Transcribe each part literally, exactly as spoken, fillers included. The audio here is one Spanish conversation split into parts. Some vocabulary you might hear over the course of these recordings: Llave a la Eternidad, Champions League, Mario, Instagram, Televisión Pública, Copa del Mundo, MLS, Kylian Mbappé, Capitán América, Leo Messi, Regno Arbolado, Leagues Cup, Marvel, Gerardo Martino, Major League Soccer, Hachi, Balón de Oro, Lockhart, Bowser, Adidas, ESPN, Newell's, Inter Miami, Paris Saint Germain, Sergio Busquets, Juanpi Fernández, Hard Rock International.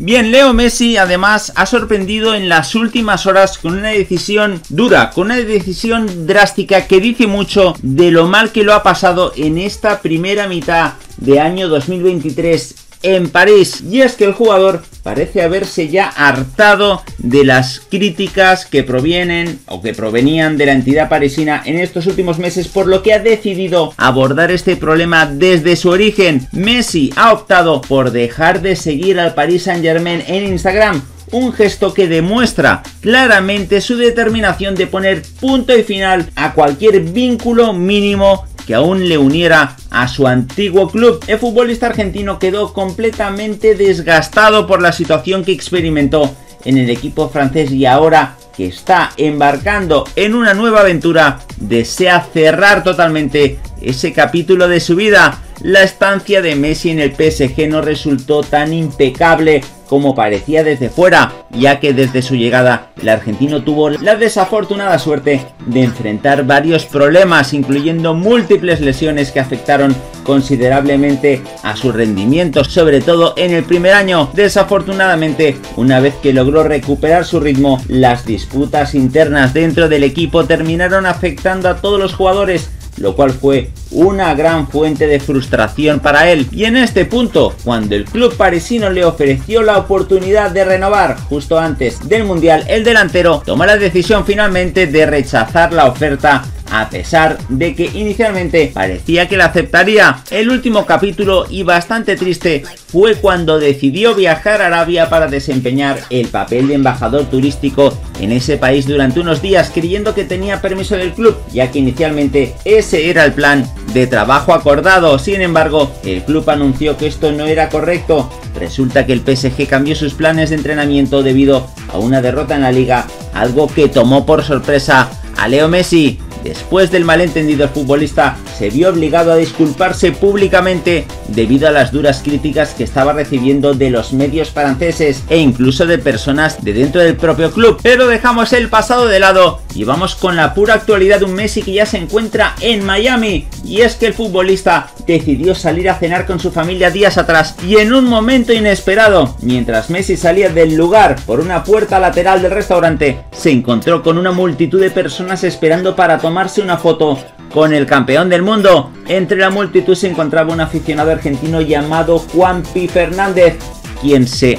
Bien, Leo Messi además ha sorprendido en las últimas horas con una decisión dura, con una decisión drástica que dice mucho de lo mal que lo ha pasado en esta primera mitad de año dos mil veintitrés en París. Y es que el jugador parece haberse ya hartado de las críticas que provienen o que provenían de la entidad parisina en estos últimos meses, por lo que ha decidido abordar este problema desde su origen. Messi ha optado por dejar de seguir al Paris Saint Germain en Instagram, un gesto que demuestra claramente su determinación de poner punto y final a cualquier vínculo mínimo que aún le uniera a su antiguo club. El futbolista argentino quedó completamente desgastado por la situación que experimentó en el equipo francés y ahora que está embarcando en una nueva aventura, desea cerrar totalmente ese capítulo de su vida. La estancia de Messi en el P S G no resultó tan impecable como parecía desde fuera, ya que desde su llegada el argentino tuvo la desafortunada suerte de enfrentar varios problemas, incluyendo múltiples lesiones que afectaron considerablemente a su rendimiento, sobre todo en el primer año. Desafortunadamente, una vez que logró recuperar su ritmo, las disputas internas dentro del equipo terminaron afectando a todos los jugadores, lo cual fue una gran fuente de frustración para él. Y en este punto, cuando el club parisino le ofreció la oportunidad de renovar justo antes del Mundial, el delantero tomó la decisión finalmente de rechazar la oferta, a pesar de que inicialmente parecía que la aceptaría. El último capítulo, y bastante triste, fue cuando decidió viajar a Arabia para desempeñar el papel de embajador turístico en ese país durante unos días, creyendo que tenía permiso del club, ya que inicialmente ese era el plan de trabajo acordado. Sin embargo, el club anunció que esto no era correcto. Resulta que el P S G cambió sus planes de entrenamiento debido a una derrota en la liga, algo que tomó por sorpresa a Leo Messi. Después del malentendido, el futbolista se vio obligado a disculparse públicamente debido a las duras críticas que estaba recibiendo de los medios franceses e incluso de personas de dentro del propio club. Pero dejamos el pasado de lado y vamos con la pura actualidad de un Messi que ya se encuentra en Miami. Y es que el futbolista decidió salir a cenar con su familia días atrás y en un momento inesperado, mientras Messi salía del lugar por una puerta lateral del restaurante, se encontró con una multitud de personas esperando para tomarse una foto con el campeón del mundo. Entre la multitud se encontraba un aficionado argentino llamado Juanpi Fernández, quien se,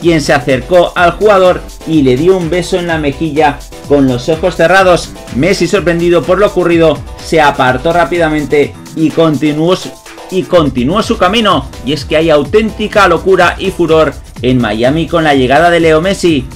quien se acercó al jugador y le dio un beso en la mejilla con los ojos cerrados. Messi, sorprendido por lo ocurrido, se apartó rápidamente y continuó, y continuó su camino. Y es que hay auténtica locura y furor en Miami con la llegada de Leo Messi.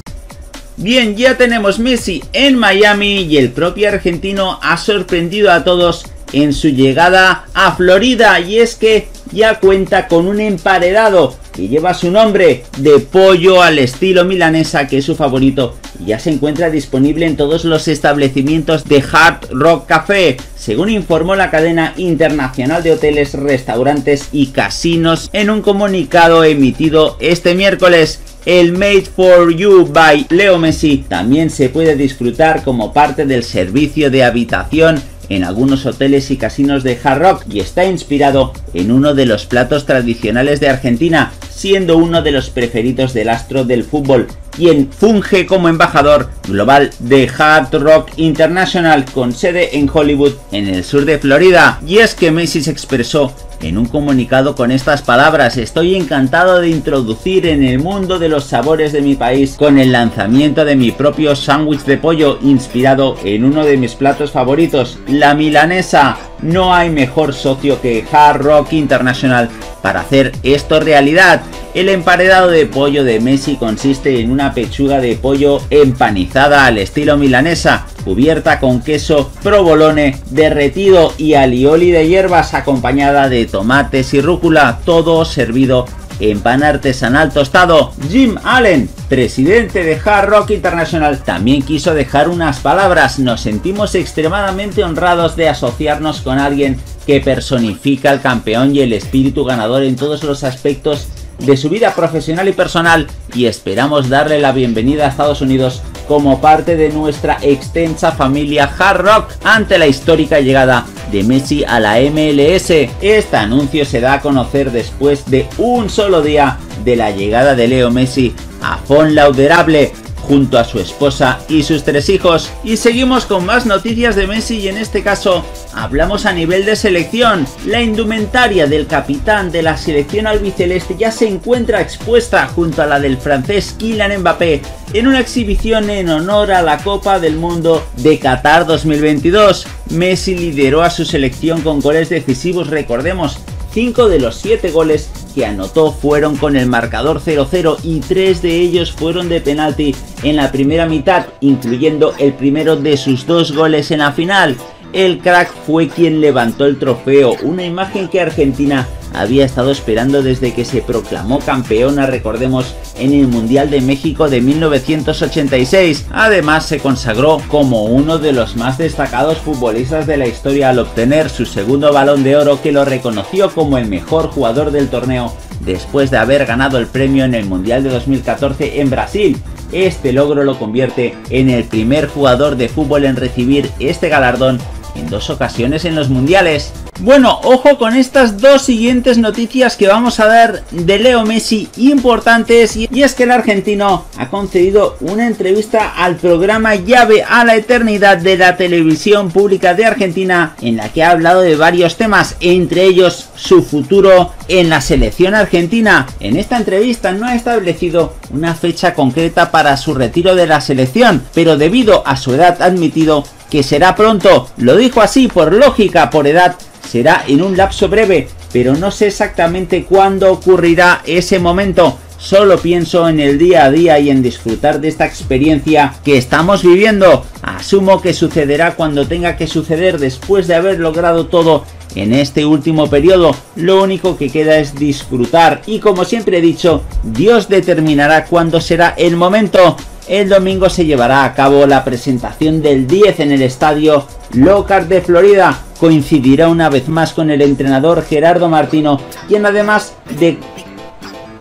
Bien, ya tenemos Messi en Miami y el propio argentino ha sorprendido a todos en su llegada a Florida, y es que ya cuenta con un emparedado que lleva su nombre, de pollo al estilo milanesa, que es su favorito. Ya se encuentra disponible en todos los establecimientos de Hard Rock Café, según informó la cadena internacional de hoteles, restaurantes y casinos en un comunicado emitido este miércoles. El Made for You by Leo Messi también se puede disfrutar como parte del servicio de habitación en algunos hoteles y casinos de Hard Rock y está inspirado en uno de los platos tradicionales de Argentina, siendo uno de los preferidos del astro del fútbol, quien funge como embajador global de Hard Rock International, con sede en Hollywood, en el sur de Florida. Y es que Messi se expresó en un comunicado con estas palabras: "Estoy encantado de introducir en el mundo de los sabores de mi país con el lanzamiento de mi propio sándwich de pollo inspirado en uno de mis platos favoritos, la milanesa. No hay mejor socio que Hard Rock International para hacer esto realidad". El emparedado de pollo de Messi consiste en una pechuga de pollo empanizada al estilo milanesa, cubierta con queso provolone derretido y alioli de hierbas, acompañada de tomates y rúcula, todo servido en pan artesanal tostado. Jim Allen, presidente de Hard Rock International, también quiso dejar unas palabras: "Nos sentimos extremadamente honrados de asociarnos con alguien que personifica al campeón y el espíritu ganador en todos los aspectos de su vida profesional y personal, y esperamos darle la bienvenida a Estados Unidos como parte de nuestra extensa familia Hard Rock ante la histórica llegada de Messi a la M L S. Este anuncio se da a conocer después de un solo día de la llegada de Leo Messi a Fonlauderable junto a su esposa y sus tres hijos. Y seguimos con más noticias de Messi, y en este caso hablamos a nivel de selección. La indumentaria del capitán de la selección albiceleste ya se encuentra expuesta junto a la del francés Kylian Mbappé en una exhibición en honor a la Copa del Mundo de Qatar dos mil veintidós. Messi lideró a su selección con goles decisivos, recordemos, cinco de los siete goles que anotó fueron con el marcador cero cero y tres de ellos fueron de penalti en la primera mitad, incluyendo el primero de sus dos goles en la final. El crack fue quien levantó el trofeo, una imagen que Argentina había estado esperando desde que se proclamó campeona, recordemos, en el Mundial de México de mil novecientos ochenta y seis. Además, se consagró como uno de los más destacados futbolistas de la historia al obtener su segundo Balón de Oro, que lo reconoció como el mejor jugador del torneo después de haber ganado el premio en el Mundial de dos mil catorce en Brasil. Este logro lo convierte en el primer jugador de fútbol en recibir este galardón en dos ocasiones en los mundiales. Bueno, ojo con estas dos siguientes noticias que vamos a dar de Leo Messi, importantes, y es que el argentino ha concedido una entrevista al programa Llave a la Eternidad de la Televisión Pública de Argentina, en la que ha hablado de varios temas, entre ellos su futuro en la selección argentina. En esta entrevista no ha establecido una fecha concreta para su retiro de la selección, pero debido a su edad ha admitido que será pronto. Lo dijo así: por lógica, por edad, será en un lapso breve, pero no sé exactamente cuándo ocurrirá ese momento. Solo pienso en el día a día y en disfrutar de esta experiencia que estamos viviendo. Asumo que sucederá cuando tenga que suceder, después de haber logrado todo en este último periodo. Lo único que queda es disfrutar y, como siempre he dicho, Dios determinará cuándo será el momento. El domingo se llevará a cabo la presentación del diez en el estadio Lockhart de Florida. Coincidirá una vez más con el entrenador Gerardo Martino, quien, además de,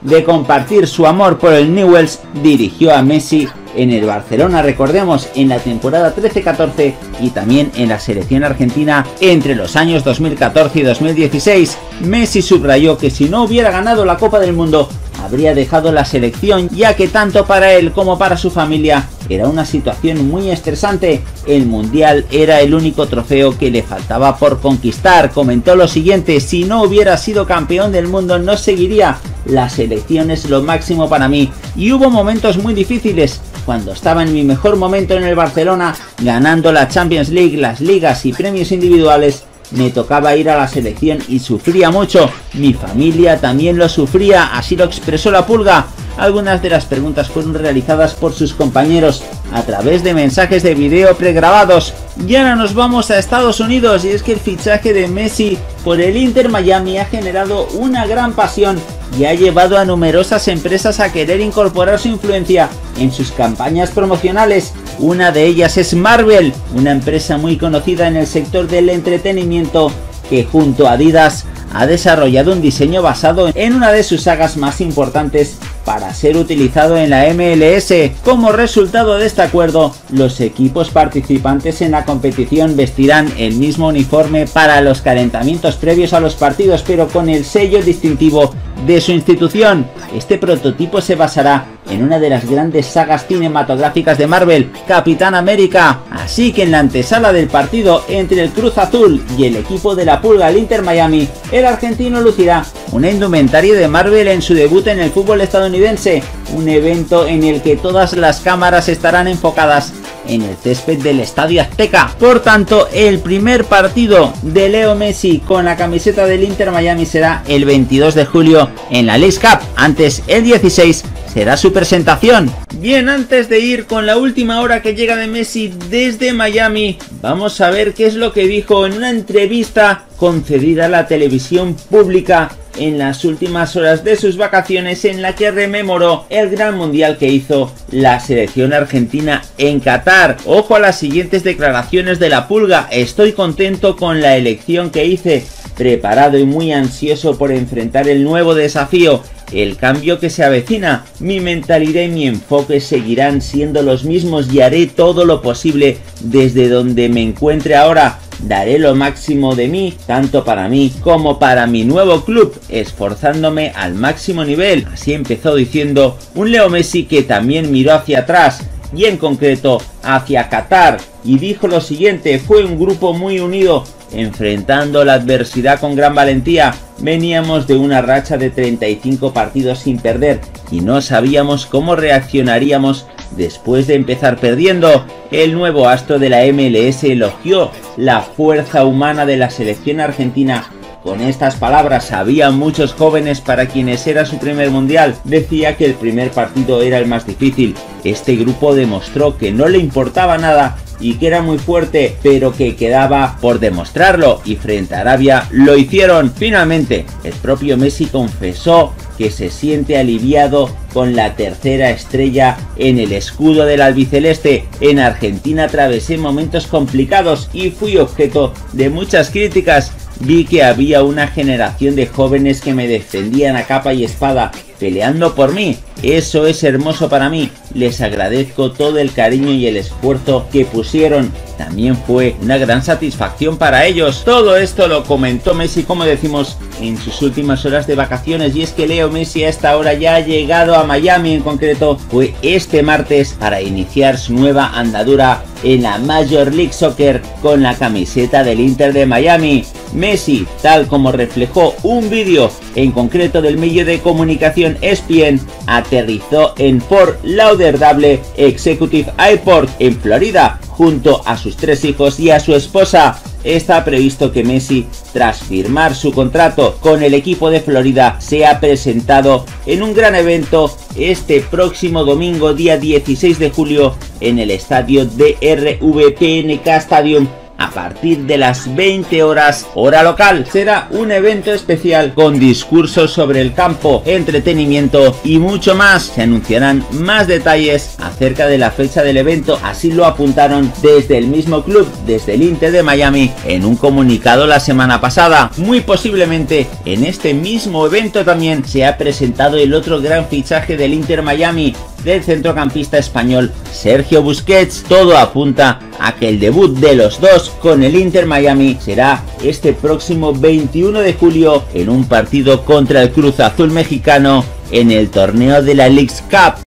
de compartir su amor por el Newell's, dirigió a Messi en el Barcelona, recordemos, en la temporada trece catorce, y también en la selección argentina entre los años dos mil catorce y dos mil dieciséis. Messi subrayó que si no hubiera ganado la Copa del Mundo, habría dejado la selección, ya que tanto para él como para su familia era una situación muy estresante. El mundial era el único trofeo que le faltaba por conquistar. Comentó lo siguiente: si no hubiera sido campeón del mundo, no seguiría. La selección es lo máximo para mí, y hubo momentos muy difíciles. Cuando estaba en mi mejor momento en el Barcelona, ganando la Champions League, las ligas y premios individuales, me tocaba ir a la selección y sufría mucho. Mi familia también lo sufría, así lo expresó la Pulga. Algunas de las preguntas fueron realizadas por sus compañeros a través de mensajes de video pregrabados. Y ahora nos vamos a Estados Unidos, y es que el fichaje de Messi por el Inter Miami ha generado una gran pasión y ha llevado a numerosas empresas a querer incorporar su influencia en sus campañas promocionales. Una de ellas es Marvel, una empresa muy conocida en el sector del entretenimiento que, junto a Adidas, ha desarrollado un diseño basado en una de sus sagas más importantes para ser utilizado en la M L S. Como resultado de este acuerdo, los equipos participantes en la competición vestirán el mismo uniforme para los calentamientos previos a los partidos, pero con el sello distintivo de su institución. Este prototipo se basará en una de las grandes sagas cinematográficas de Marvel, Capitán América. Así que en la antesala del partido entre el Cruz Azul y el equipo de la Pulga, el Inter Miami, el argentino lucirá una indumentaria de Marvel en su debut en el fútbol estadounidense, un evento en el que todas las cámaras estarán enfocadas en el césped del Estadio Azteca. Por tanto, el primer partido de Leo Messi con la camiseta del Inter Miami será el veintidós de julio en la Leagues Cup. Antes, el dieciséis, será su presentación. Bien, antes de ir con la última hora que llega de Messi desde Miami, vamos a ver qué es lo que dijo en una entrevista concedida a la televisión pública en las últimas horas de sus vacaciones, en la que rememoró el gran mundial que hizo la selección argentina en Qatar. Ojo a las siguientes declaraciones de la Pulga: estoy contento con la elección que hice. preparado y muy ansioso por enfrentar el nuevo desafío, el cambio que se avecina. Mi mentalidad y mi enfoque seguirán siendo los mismos y haré todo lo posible desde donde me encuentre ahora. Daré lo máximo de mí, tanto para mí como para mi nuevo club, esforzándome al máximo nivel. Así empezó diciendo un Leo Messi que también miró hacia atrás, y en concreto hacia Qatar, y dijo lo siguiente: fue un grupo muy unido, enfrentando la adversidad con gran valentía. Veníamos de una racha de treinta y cinco partidos sin perder y no sabíamos cómo reaccionaríamos después de empezar perdiendo. El nuevo astro de la M L S elogió la fuerza humana de la selección argentina. Con estas palabras, había muchos jóvenes para quienes era su primer mundial. Decía que el primer partido era el más difícil. Este grupo demostró que no le importaba nada y que era muy fuerte, pero que quedaba por demostrarlo, y frente a Arabia lo hicieron. Finalmente, el propio Messi confesó que se siente aliviado con la tercera estrella en el escudo del albiceleste. En Argentina atravesé momentos complicados y fui objeto de muchas críticas. Vi que había una generación de jóvenes que me defendían a capa y espada, peleando por mí. Eso es hermoso para mí. Les agradezco todo el cariño y el esfuerzo que pusieron. También fue una gran satisfacción para ellos. Todo esto lo comentó Messi, como decimos, en sus últimas horas de vacaciones. Y es que Leo Messi a esta hora ya ha llegado a Miami. En concreto fue este martes para iniciar su nueva andadura en la Major League Soccer con la camiseta del Inter de Miami. Messi, tal como reflejó un vídeo en concreto del medio de comunicación E S P N, aterrizó en Fort Lauderdale Executive Airport en Florida junto a sus tres hijos y a su esposa. Está previsto que Messi, tras firmar su contrato con el equipo de Florida, sea presentado en un gran evento este próximo domingo día dieciséis de julio en el estadio D R V P N K Stadium a partir de las veinte horas hora local. Será un evento especial con discursos sobre el campo, entretenimiento y mucho más. Se anunciarán más detalles acerca de la fecha del evento, así lo apuntaron desde el mismo club, desde el Inter de Miami, en un comunicado la semana pasada. Muy posiblemente en este mismo evento también se ha presentado el otro gran fichaje del Inter Miami, del centrocampista español Sergio Busquets. Todo apunta a que el debut de los dos con el Inter Miami será este próximo veintiuno de julio en un partido contra el Cruz Azul mexicano en el torneo de la Leagues Cup.